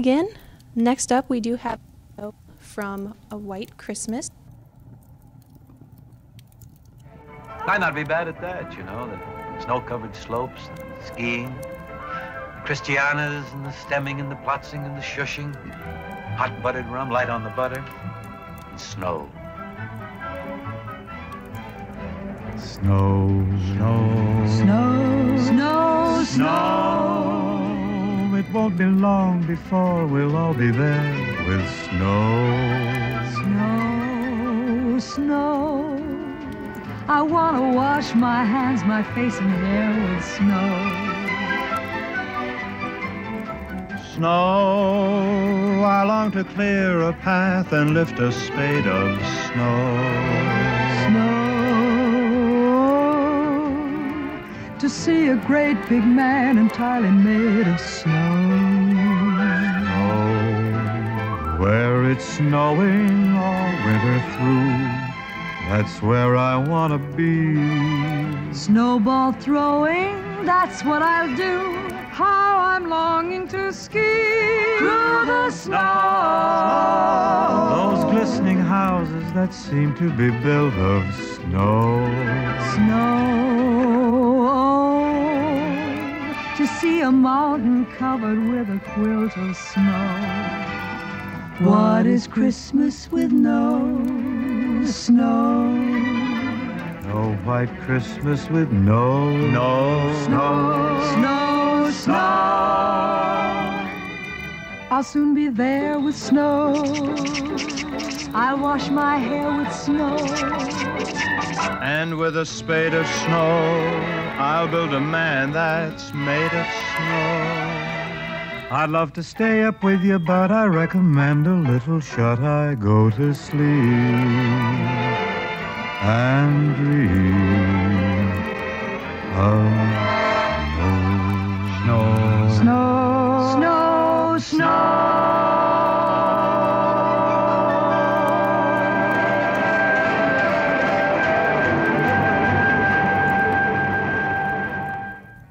Again, next up we do have from A White Christmas. Might not be bad at that, you know, the snow-covered slopes and skiing, Christianas and the stemming and the plotzing and the shushing, hot buttered rum, light on the butter, and snow. Snow, snow, snow, snow, snow. It won't be long before we'll all be there with snow. Snow, snow. I want to wash my hands, my face and hair with snow. Snow, I long to clear a path and lift a spade of snow. Snow. To see a great big man entirely made of snow. Snow, where it's snowing all winter through, that's where I want to be. Snowball throwing, that's what I'll do. How I'm longing to ski through the snow. Those glistening houses that seem to be built of snow. Snow. To see a mountain covered with a quilt of snow. What is Christmas with no snow? No white Christmas with no snow. Snow, snow, snow. I'll soon be there with snow. I'll wash my hair with snow. And with a spade of snow, I'll build a man that's made of snow. I'd love to stay up with you, but I recommend a little shut-eye. Go to sleep and dream of